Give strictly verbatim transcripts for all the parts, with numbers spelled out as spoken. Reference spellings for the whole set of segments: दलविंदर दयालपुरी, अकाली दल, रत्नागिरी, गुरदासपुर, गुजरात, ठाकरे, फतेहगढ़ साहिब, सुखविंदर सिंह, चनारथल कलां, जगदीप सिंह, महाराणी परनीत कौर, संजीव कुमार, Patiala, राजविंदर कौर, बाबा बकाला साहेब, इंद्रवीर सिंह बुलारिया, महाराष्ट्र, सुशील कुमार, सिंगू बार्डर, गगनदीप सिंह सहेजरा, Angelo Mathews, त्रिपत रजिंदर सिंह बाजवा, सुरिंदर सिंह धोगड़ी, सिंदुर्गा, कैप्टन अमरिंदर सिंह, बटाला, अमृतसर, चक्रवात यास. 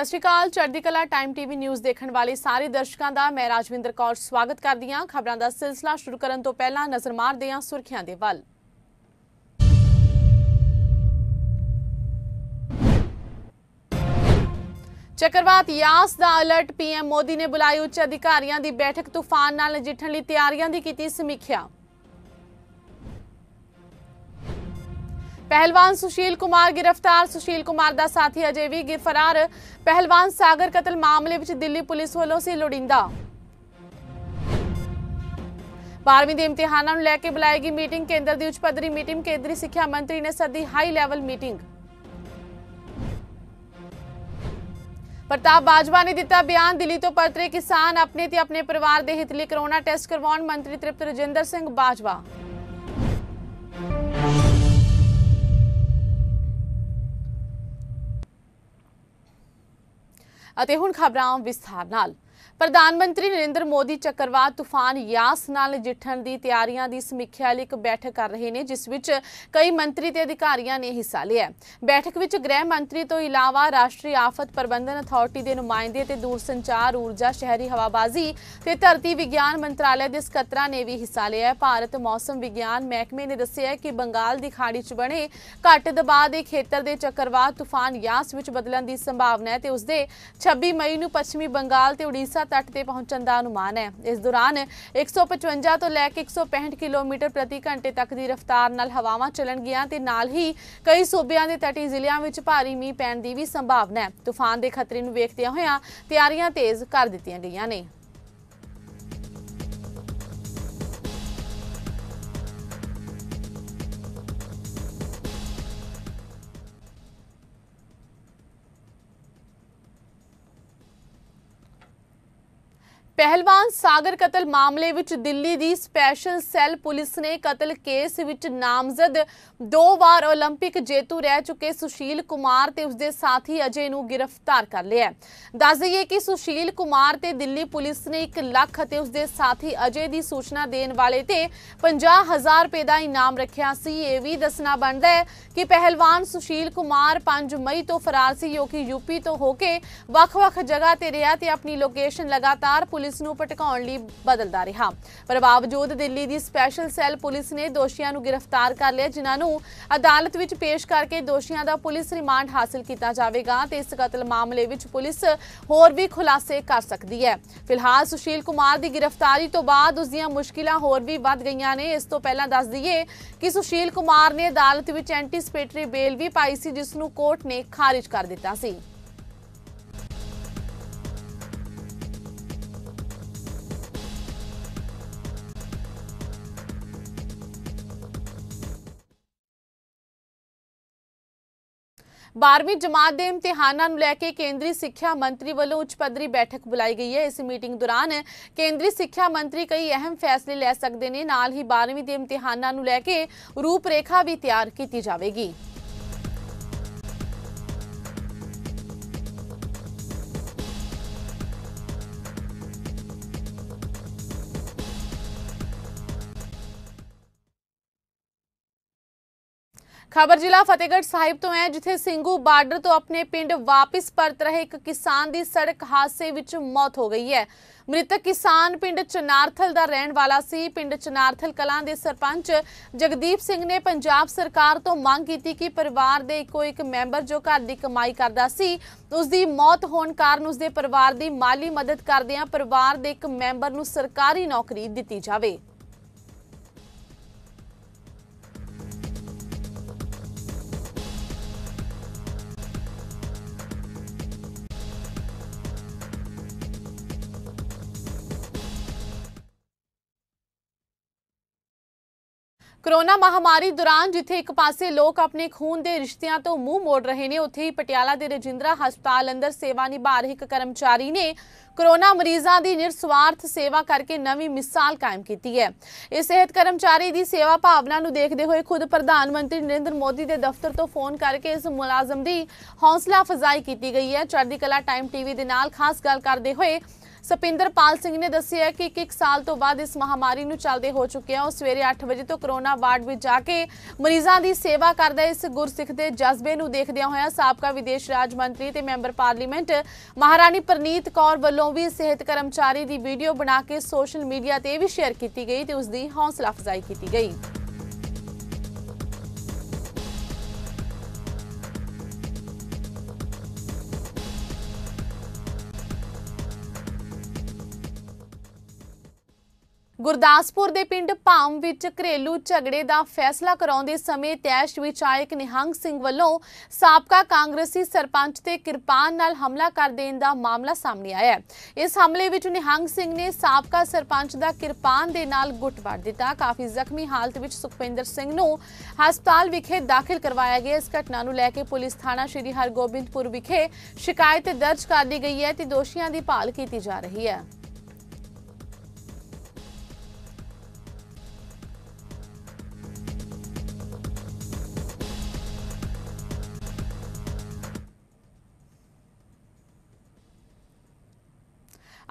सत श्री अकाल। चढ़दी कला टाइम टीवी न्यूज़ देखने वाले सारे दर्शकों का मैं राजविंदर कौर स्वागत करती हाँ। खबरों का सिलसिला शुरू करने तो पहला नजर मारते हाँ सुर्खियां दे वल। चक्रवात यास का अलर्ट, पीएम मोदी ने बुलाई उच्च अधिकारियों की बैठक, तूफान नाल नजिठण लई तैयारियों की की समीक्षा। पहलवान सुशील कुमार गिरफ्तार, सुशील कुमार का साथी अजय भी फरार। पहलवान सागर कतल मामले में दिल्ली पुलिस वालों से लोड़ींदा। बारहवीं के इम्तिहानों को लेकर बुलाएगी मीटिंग, केंद्र की उच्च पदरी मीटिंग, केंद्रीय शिक्षा मंत्री ने सदी high level meeting. Pratap Bajwa ने दिता बयान, दिल्ली तो परतरे किसान अपने ते अपने परिवार के हित लई करोना टेस्ट करवाउण मंत्री त्रिपत रजिंदर सिंह बाजवा। अते हुण खबरां विस्तार नाल। प्रधानमंत्री नरेंद्र मोदी चक्रवात तूफान यास नाल नजिठण दी तैयारियां दी समीक्षा लई इक बैठक कर रहे ने, जिस विच कई मंत्री ते अधिकारियां ने हिस्सा लिया। बैठक विच गृह मंत्री तो इलावा राष्ट्रीय आफत प्रबंधन अथॉरिटी के नुमाइंदे ते दूरसंचार, ऊर्जा, शहरी हवाबाजी ते धरती विज्ञान मंत्रालय के सकत्तरा ने भी हिस्सा लिया। भारत मौसम विज्ञान महकमे ने दस्सिया कि बंगाल की खाड़ी च बने घट दबाव के खेतर के चक्रवात तूफान यास विच बदलण की संभावना है ते उसके छब्बी मई नूं पश्चिमी बंगाल ते उड़ीसा तट ते पहुंचण दा अनुमान है। इस दौरान एक सौ पचवंजा तो लैके एक सौ पैंसठ किलोमीटर प्रति घंटे तक की रफ्तार नाल हवावां चलणगियां ते नाल ही कई सूबियां दे तटी जिलियां विच भारी मींह पैण दी भी संभावना है। तूफान के खतरे नूं वेखदियां होइयां तैयारियां तेज कर दित्तियां गईयां ने। पहलवान सागर कतल मामले विच दिल्ली दी स्पैशल सैल पुलिस ने कतल केस विच नामजद दो बार ओलंपिक जेतू रह चुके सुशील कुमार ते उसके साथी अजय नूं गिरफ्तार कर लिया। दस दईए कि सुशील कुमार ते दिल्ली पुलिस ने एक लाख ते उसके साथी अजय की सूचना देने वाले ते पंजाह हज़ार रुपये का इनाम रखा सी। यह भी दसना बनता है कि पहलवान सुशील कुमार पांच मई तो फरार सी, जो कि यूपी तो होके वख-वख जगह ते रहा ते अपनी लोकेशन लगातार पुलिस ਨੂੰ ਭਟਕਾਉਣ ਲਈ ਬਦਲਦਾ ਰਿਹਾ। ਪਰ ਬਾਵਜੂਦ ਦਿੱਲੀ ਦੀ ਸਪੈਸ਼ਲ ਸੈੱਲ ਪੁਲਿਸ ਨੇ ਦੋਸ਼ੀਆਂ ਨੂੰ ਗ੍ਰਿਫਤਾਰ ਕਰ ਲਿਆ, ਜਿਨ੍ਹਾਂ ਨੂੰ ਅਦਾਲਤ ਵਿੱਚ ਪੇਸ਼ ਕਰਕੇ ਦੋਸ਼ੀਆਂ ਦਾ ਪੁਲਿਸ ਰਿਮਾਂਡ ਹਾਸਲ ਕੀਤਾ ਜਾਵੇਗਾ ਤੇ ਇਸ ਕਤਲ ਮਾਮਲੇ ਵਿੱਚ ਪੁਲਿਸ ਹੋਰ ਵੀ ਖੁਲਾਸੇ ਕਰ ਸਕਦੀ ਹੈ। ਫਿਲਹਾਲ ਸੁਸ਼ੀਲ ਕੁਮਾਰ ਦੀ ਗ੍ਰਿਫਤਾਰੀ ਤੋਂ ਬਾਅਦ ਉਸ ਦੀਆਂ ਮੁਸ਼ਕਿਲਾਂ ਹੋਰ ਵੀ ਵੱਧ ਗਈਆਂ ਨੇ। ਇਸ ਤੋਂ ਪਹਿਲਾਂ ਦੱਸ ਦਈਏ ਕਿ ਸੁਸ਼ੀਲ ਕੁਮਾਰ ਨੇ ਅਦਾਲਤ ਵਿੱਚ ਐਂਟੀਸਪੇਟਰੀ ਬੇਲ ਵੀ ਪਾਈ ਸੀ, ਜਿਸ ਨੂੰ ਕੋਰਟ ਨੇ ਖਾਰਿਜ ਕਰ ਦਿੱਤਾ ਸੀ। बारहवीं जमात के इम्तिहानों को लेकर केंद्रीय शिक्षा मंत्री वालों उच्च पदरी बैठक बुलाई गई है। इस मीटिंग दौरान केंद्रीय शिक्षा मंत्री कई अहम फैसले ले सकते हैं। नाल ही बारहवीं के इम्तिहानों को लेकर रूपरेखा भी तैयार की जाएगी। खबर जिला फतेहगढ़ साहिब तो है, जिथे सिंगू बार्डर तो अपने पिंड वापस परत रहे एक किसान की सड़क हादसे विच मौत हो गई है। मृतक किसान पिंड चनारथल का रहने वाला सी। पिंड चनारथल कलां के सरपंच जगदीप सिंह ने पंजाब सरकार तो मांग की कि परिवार के एको एक मैंबर जो घर की कमाई करता सी, उसकी मौत होने कारण उसके परिवार की माली मदद करदियां परिवार के एक मैंबर नूं सरकारी नौकरी दिती जाए। कोरोना महामारी दौरान जिथे एक पासे लोग अपने खून के रिश्तियां तो मुंह मोड़ रहे ने, उत्थे ही पटियाला के रजिंद्रा हस्पताल अंदर सेवा निभा रहे एक कर्मचारी ने कोरोना मरीजों की निरस्वार्थ सेवा करके नवी मिसाल कायम की है। इस सेहत कर्मचारी की सेवा भावना को देखते हुए खुद प्रधानमंत्री नरेंद्र मोदी के दफ्तर तो फोन करके इस मुलाजम की हौसला अफजाई की गई है। चढ़दी कला टाइम टीवी के नाल खास गल करते हुए सपिंदरपाल सिंह ने दसिया कि एक साल तो बाद इस महामारी नूं चलदे हो चुके हैं सवेरे अठ बजे तो कोरोना वार्ड में जाके मरीजों की सेवा करदा इस गुरसिख के जज्बे नूं देखदियां होया साबका विदेश राज मंत्री ते मैंबर पार्लीमेंट महाराणी परनीत कौर वल्लों भी सेहत कर्मचारी की वीडियो बना के सोशल मीडिया ते भी शेयर की गई ते उसकी हौसला अफजाई की गई। गुरदासपुर के पिंड भाम विच घरेलू झगड़े का फैसला कराने समय तैश विच आए एक निहंग सिंह वल्लों साबका कांग्रेसी सरपंच ते किरपान नाल हमला कर देने का मामला सामने आया है। इस हमले विच निहंग सिंह ने साबका सरपंच दा किरपान दे नाल गुट वड़ दिता। काफ़ी जख्मी हालत विच सुखविंदर सिंह नूं हस्पताल विखे दाखिल करवाया गया। इस घटना नूं लैके पुलिस थाणा श्री हरगोबिंदपुर विखे शिकायत दर्ज कर दी गई है ते दोषियों की भाल की जा रही है।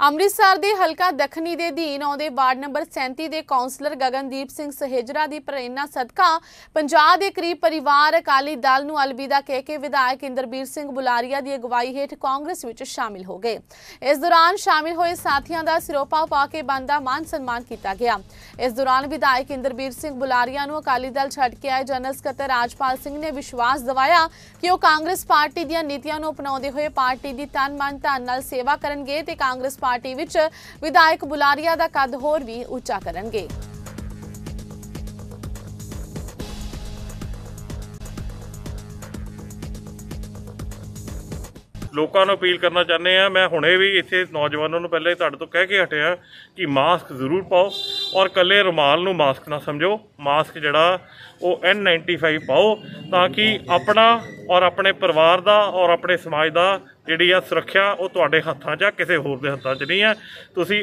अमृतसर के हलका दखनी के अधीन आते वार्ड नंबर सैंती के कौंसलर गगनदीप सिंह सहेजरा की प्रेरणा सदका पचास के करीब परिवार अकाली दल को अलविदा कह के विधायक इंद्रवीर सिंह बुलारिया की अगवाई हेठ कांग्रेस में शामिल हो गए। इस दौरान शामिल हुए साथियों का सिरोपा पा के बनता मान सम्मान किया गया। इस दौरान विधायक इंद्रवीर सिंह बुलारिया को अकाली दल छोड़ के आए जनरल सकत्र राजपाल सिंह ने विश्वास दिवाया कि वह कांग्रेस पार्टी दी नीतियां नूं अपनाते हुए पार्टी की तन मन धन नाल सेवा करनगे ते कांग्रेस पार्टी विच विधायक बुलारिया दा कद होर भी उच्चा करनगे। लोगों को अपील करना चाहते हैं। मैं हुणे भी इत्थे नौजवानों को पहले तुहाडे तो कह के हटिया कि मास्क जरूर पाओ और कल्ले रुमाल नूं मास्क ना समझो। मास्क जिहड़ा ओह एन नाइनटी फाइव पाओ ताकि अपना और अपने परिवार का और अपने समाज का जिहड़ी आ सुरक्षा वह तुहाडे हत्थां च आ किसी होर दे हत्थां च नहीं है। तुसीं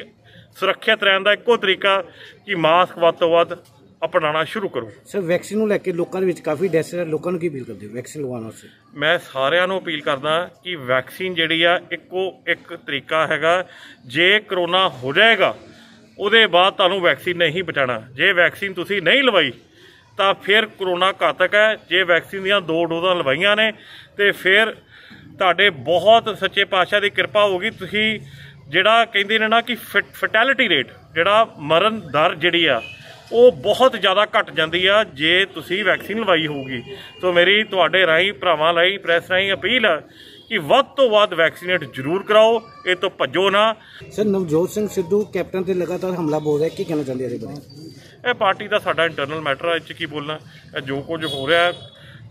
सुरक्षित रहण दा इक्को तरीका कि मास्क वध तों वध अपनाना शुरू करो। सर वैक्सीन नूं लैके लोकां दे विच काफ़ी डैस है, लोकां नूं की अपील करदे हो वैक्सीन लगवाउण वास्ते? मैं सारिਆਂ ਨੂੰ अपील करदा कि वैक्सीन जिहड़ी आ इक्को एक तरीका हैगा। जे करोना हो जाएगा ਉਹਦੇ ਬਾਅਦ ਤੁਹਾਨੂੰ वैक्सीन नहीं बचाना। जे वैक्सीन ਤੁਸੀਂ नहीं ਲਵਾਈ ਤਾਂ ਫਿਰ कोरोना ਘਾਤਕ है। जे वैक्सीन ਦੀਆਂ दो ਡੋਜ਼ਾਂ ਲਵਾਈਆਂ ਨੇ ਤੇ ਫਿਰ ਤੁਹਾਡੇ बहुत ਸੱਚੇ ਪਾਤਸ਼ਾਹ ਦੀ ਕਿਰਪਾ ਹੋਗੀ। ਤੁਸੀਂ ਜਿਹੜਾ ਕਹਿੰਦੇ ਨੇ ਨਾ कि ਫਿਟ ਫਟੈਲਿਟੀ ਰੇਟ ਜਿਹੜਾ ਮਰਨ ਦਰ ਜਿਹੜੀ ਆ ਉਹ बहुत ज़्यादा ਘਟ ਜਾਂਦੀ ਆ जे ਤੁਸੀਂ वैक्सीन ਲਵਾਈ ਹੋਊਗੀ। तो मेरी ਤੁਹਾਡੇ ਰਾਹੀਂ ਭਰਾਵਾਂ ਲਈ ਪ੍ਰੈਸ ਰਾਹੀਂ अपील है कि वध तो वध वैक्सीनेट जरूर कराओ, ये तो भजो ना। सर नवजोत सिंह सिद्धू कैप्टन से लगातार हमला बोल रहा है, की कहना चाहते हैं इसके बारे? ये पार्टी का साडा इंटरनल मैटर है, इस की बोलना जो कुछ हो रहा है।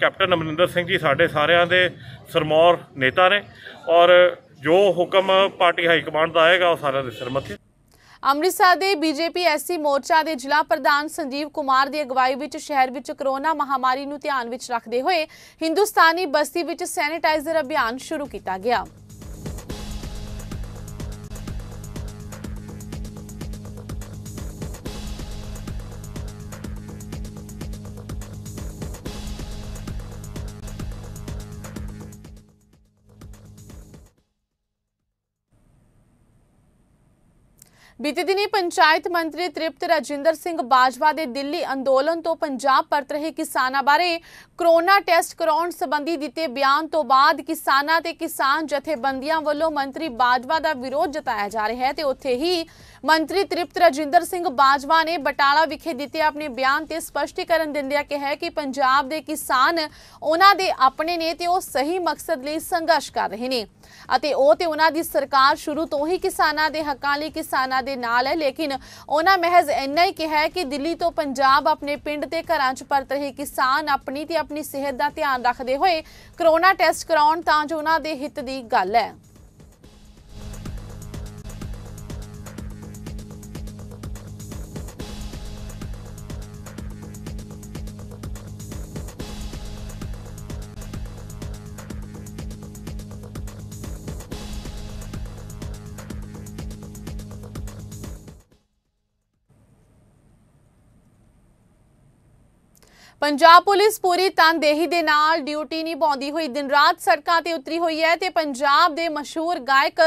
कैप्टन अमरिंदर सिंह जी साडे सारियां दे सरमौर नेता ने और जो हुक्म पार्टी हाईकमांड का आएगा वह सारे दे सरमथे। अमृतसर के बीजेपी एससी मोर्चा के जिला प्रधान संजीव कुमार की अगवाई में शहर में कोरोना महामारी को ध्यान में रखते हुए हिंदुस्तानी बस्ती में सैनिटाइजर अभियान शुरू किया गया। बीते दिनी पंचायत मंत्री त्रिपत रजिंदर सिंह बाजवा के दिल्ली अंदोलन तो पंजाब परत रहे किसानों बारे कोरोना टेस्ट कराने संबंधी दिते बयान तो बाद किसानों ते किसान जथेबंदियां वालों मंत्री बाजवा का विरोध जताया जा रहा है। तो उत्थे ही मंत्री त्रिपत रजिंदर सिंह बाजवा ने बटाला विखे दिते अपने बयान ते स्पष्टीकरण दिंदियां कहा कि पंजाब के किसान उन्हां दे अपने ने ते ओह सही मकसद लई संघर्ष कर रहे ने अते ओह ते उन्हां दी सरकार शुरू तो ही किसानों के हकों लई किसानों दे नाल है। लेकिन उन्हां महज इन्ना ही कहा है कि दिल्ली तो पंजाब अपने पिंड ते घरां च परत रहे किसान अपनी ते अपनी सेहत दा ध्यान रखदे होए करोना टेस्ट कराउण तां जो उन्हां दे हित दी गल है। पंजाब पुलिस पूरी तानदेही दे नाल ड्यूटी नहीं पाती हुई दिन रात सड़कों पर उतरी हुई है ते पंजाब दे मशहूर गायक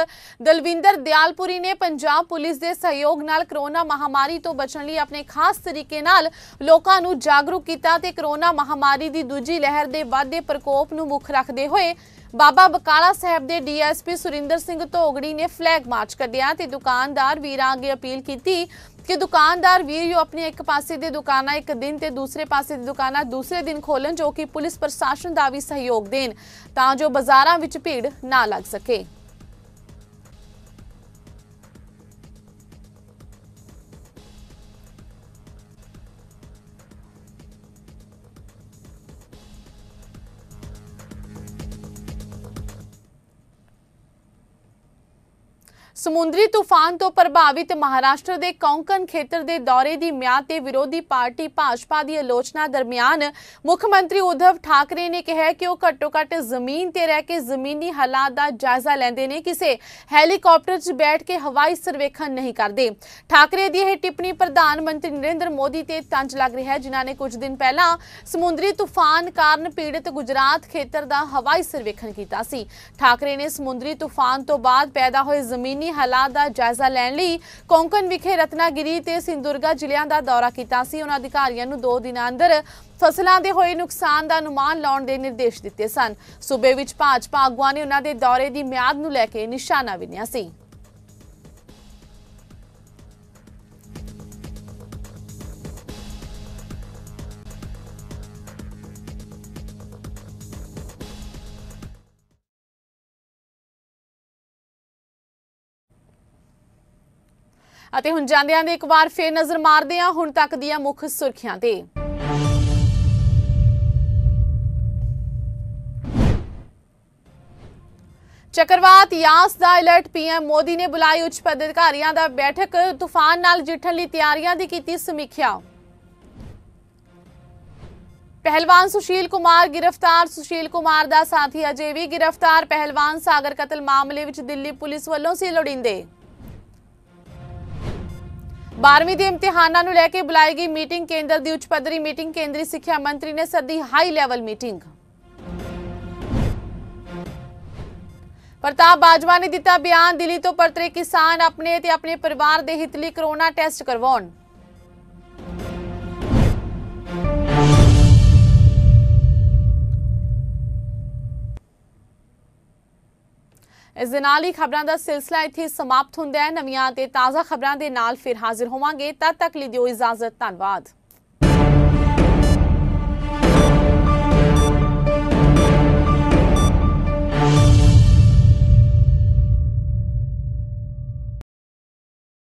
दलविंदर दयालपुरी ने पंजाब पुलिस दे सहयोग नाल कोरोना महामारी तो बचण लई अपने खास तरीके नाल लोकां नूं जागरूक कीता ते कोरोना महामारी दी दूजी लहर दे वाधे प्रकोप नूं मुख रखदे होए बाबा बकाला साहेब के D S P सुरिंदर सिंह धोगड़ी ने फ्लैग मार्च कढ़िया ते दुकानदार वीरां अगे अपील की कि दुकानदार वीर अपनी एक पासे दी दुकाना एक दिन ते दूसरे पासे दी दुकाना दूसरे दिन खोलन, जो कि पुलिस प्रशासन का भी सहयोग देन तां जो बाजारां विच भीड़ ना लग सके। समुद्री तूफान तो प्रभावित महाराष्ट्र के कोंकण खेत्र के दौरे की म्याद ते विरोधी पार्टी भाजपा की आलोचना दरमियान मुख्यमंत्री उद्धव ठाकरे ने कहा कि वह घट्टो घट्ट जमीन ते रह के जमीनी हालात का जायजा लेंदे ने, किसी हैलीकॉप्टर च बैठ के हवाई सर्वेखण नहीं करते। ठाकरे की यह टिप्पणी प्रधानमंत्री नरेंद्र मोदी ते तंज लग रही है, जिन्होंने कुछ दिन पहला समुद्री तूफान कारण पीड़ित गुजरात खेत्र का हवाई सर्वेखण किया सी। ठाकरे ने समुद्री तूफान तो बाद पैदा हुए जमीनी हालात का जायजा लैण लई कोंकण विखे रत्नागिरी ते सिंदुर्गा जिलियां दा दौरा कीता सी। उन्हां अधिकारियां नूं दो दिन अंदर फसलों के हुए नुकसान का अनुमान लाने के निर्देश दिते सन। सूबे विच भाजपा आगुआ ने उन्हां दे दौरे की म्याद नूं लैके निशाना विन्या सी। ਅਤੇ ਹੁਣ ਜਾਂਦਿਆਂ ਦੇ ਇੱਕ ਵਾਰ ਫੇਰ ਨਜ਼ਰ ਮਾਰਦੇ ਹਾਂ ਹੁਣ ਤੱਕ ਦੀਆਂ ਮੁੱਖ ਸੁਰਖੀਆਂ ਤੇ। चक्रवात यास का अलर्ट, पीएम मोदी ने बुलाई उच्च पदाधिकारियों की बैठक, तूफान नाल जिठण लई तैयारियां दी कीती समीक्षा। पहलवान सुशील कुमार गिरफ्तार, सुशील कुमार का साथी अजे भी गिरफ्तार। पहलवान सागर कतल मामले विच दिल्ली पुलिस वालों सी लोड़ींदे। बारहवीं के इम्तिहानों को लेकर बुलाई गई मीटिंग, केंद्र की उच्च पद्धरी मीटिंग, केंद्रीय शिक्षा मंत्री ने सदी high level meeting. Pratap Bajwa ने दिता बयान, दिल्ली तो परतरे किसान अपने ते अपने परिवार के हित लई कोरोना टेस्ट करवाउण। इस दिनाल ही खबरों का सिलसिला इत्थे समाप्त हुंदा है। नवीं ते ताज़ा खबरों के नाल फिर हाजिर होवांगे, तद तक लई दिओ इजाजत, धन्नवाद।